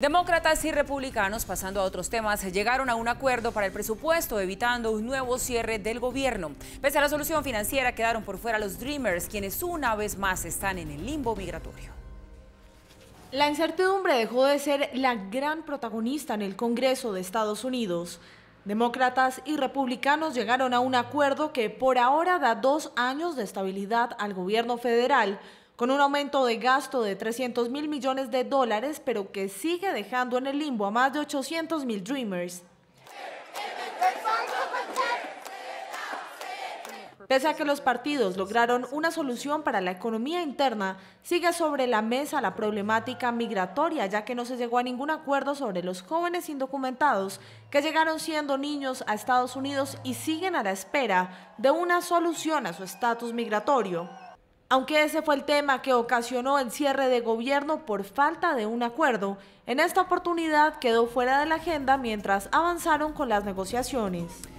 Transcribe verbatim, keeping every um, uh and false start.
Demócratas y republicanos, pasando a otros temas, llegaron a un acuerdo para el presupuesto, evitando un nuevo cierre del gobierno. Pese a la solución financiera, quedaron por fuera los Dreamers, quienes una vez más están en el limbo migratorio. La incertidumbre dejó de ser la gran protagonista en el Congreso de Estados Unidos. Demócratas y republicanos llegaron a un acuerdo que por ahora da dos años de estabilidad al gobierno federal, con un aumento de gasto de trescientos mil millones de dólares, pero que sigue dejando en el limbo a más de ochocientos mil Dreamers. Pese a que los partidos lograron una solución para la economía interna, sigue sobre la mesa la problemática migratoria, ya que no se llegó a ningún acuerdo sobre los jóvenes indocumentados que llegaron siendo niños a Estados Unidos y siguen a la espera de una solución a su estatus migratorio. Aunque ese fue el tema que ocasionó el cierre de gobierno por falta de un acuerdo, en esta oportunidad quedó fuera de la agenda mientras avanzaron con las negociaciones.